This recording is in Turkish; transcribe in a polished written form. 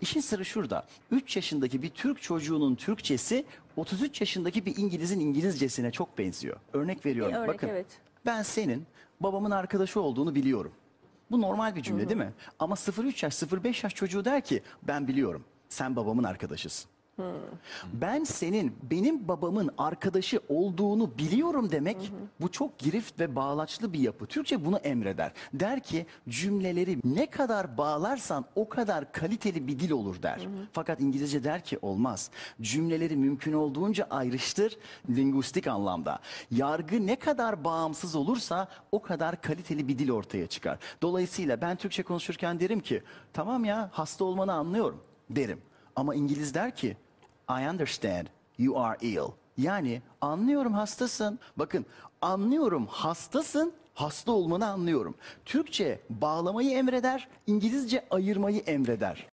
İşin sırrı şurada. 3 yaşındaki bir Türk çocuğunun Türkçesi 33 yaşındaki bir İngiliz'in İngilizcesine çok benziyor. Örnek veriyorum. Bakın evet. Ben senin babamın arkadaşı olduğunu biliyorum. Bu normal bir cümle değil mi? Ama 0-3 yaş 0-5 yaş çocuğu der ki ben biliyorum sen babamın arkadaşısın. Ben senin benim babamın arkadaşı olduğunu biliyorum demek bu çok girift ve bağlaçlı bir yapı. Türkçe bunu emreder. Der ki cümleleri ne kadar bağlarsan o kadar kaliteli bir dil olur der. Fakat İngilizce der ki olmaz. Cümleleri mümkün olduğunca ayrıştır lingüistik anlamda. Yargı ne kadar bağımsız olursa o kadar kaliteli bir dil ortaya çıkar. Dolayısıyla ben Türkçe konuşurken derim ki tamam ya hasta olmanı anlıyorum derim. Ama İngiliz der ki I understand you are ill. Yani anlıyorum hastasın. Bakın anlıyorum hastasın, hasta olmanı anlıyorum. Türkçe bağlamayı emreder, İngilizce ayırmayı emreder.